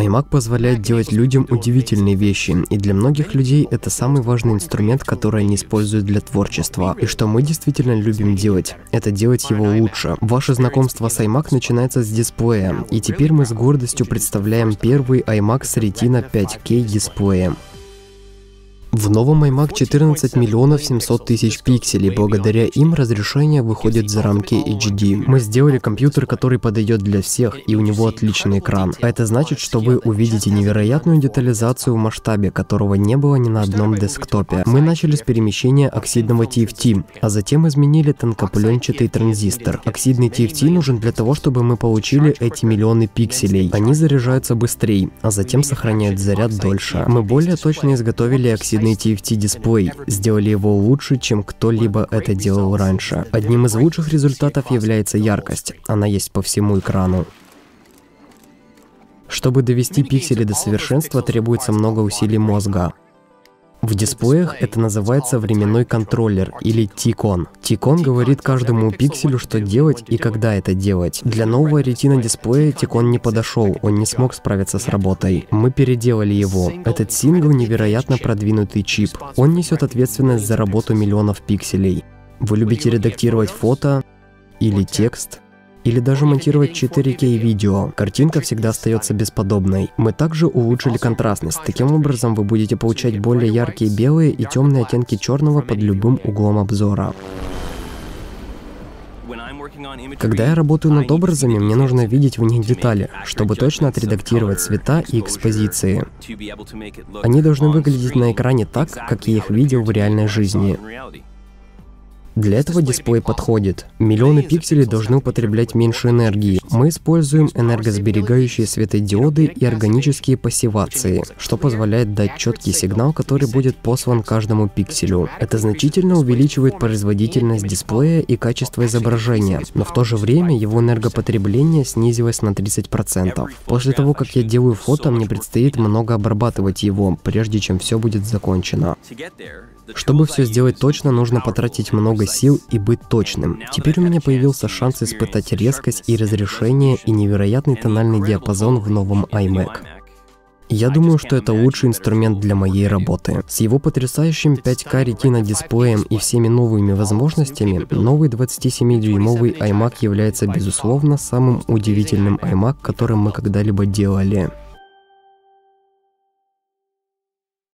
iMac позволяет делать людям удивительные вещи, и для многих людей это самый важный инструмент, который они используют для творчества. И что мы действительно любим делать, это делать его лучше. Ваше знакомство с iMac начинается с дисплея, и теперь мы с гордостью представляем первый iMac с Retina 5K дисплеем. В новом iMac 14 миллионов 700 тысяч пикселей, благодаря им разрешение выходит за рамки HD. Мы сделали компьютер, который подойдет для всех, и у него отличный экран. Это значит, что вы увидите невероятную детализацию в масштабе, которого не было ни на одном десктопе. Мы начали с перемещения оксидного TFT, а затем изменили тонкопленчатый транзистор. Оксидный TFT нужен для того, чтобы мы получили эти миллионы пикселей. Они заряжаются быстрее, а затем сохраняют заряд дольше. Мы более точно изготовили оксидный TFT-дисплей, сделали его лучше, чем кто-либо это делал раньше. Одним из лучших результатов является яркость. Она есть по всему экрану. Чтобы довести пиксели до совершенства, требуется много усилий мозга. В дисплеях это называется временной контроллер, или T-Con. T-Con говорит каждому пикселю, что делать и когда это делать. Для нового Retina дисплея T-Con не подошел, он не смог справиться с работой. Мы переделали его. Этот сингл — невероятно продвинутый чип. Он несет ответственность за работу миллионов пикселей. Вы любите редактировать фото или текст? Или даже монтировать 4К видео, картинка всегда остается бесподобной. Мы также улучшили контрастность. Таким образом, вы будете получать более яркие белые и темные оттенки черного под любым углом обзора. Когда я работаю над образами, мне нужно видеть в них детали, чтобы точно отредактировать цвета и экспозиции. Они должны выглядеть на экране так, как я их видел в реальной жизни. Для этого дисплей подходит. Миллионы пикселей должны употреблять меньше энергии. Мы используем энергосберегающие светодиоды и органические пассивации, что позволяет дать четкий сигнал, который будет послан каждому пикселю. Это значительно увеличивает производительность дисплея и качество изображения, но в то же время его энергопотребление снизилось на 30%. После того, как я делаю фото, мне предстоит много обрабатывать его, прежде чем все будет закончено. Чтобы все сделать точно, нужно потратить много сил и быть точным. Теперь у меня появился шанс испытать резкость и разрешение и невероятный тональный диапазон в новом iMac. Я думаю, что это лучший инструмент для моей работы. С его потрясающим 5К Retina дисплеем и всеми новыми возможностями, новый 27-дюймовый iMac является, безусловно, самым удивительным iMac, который мы когда-либо делали.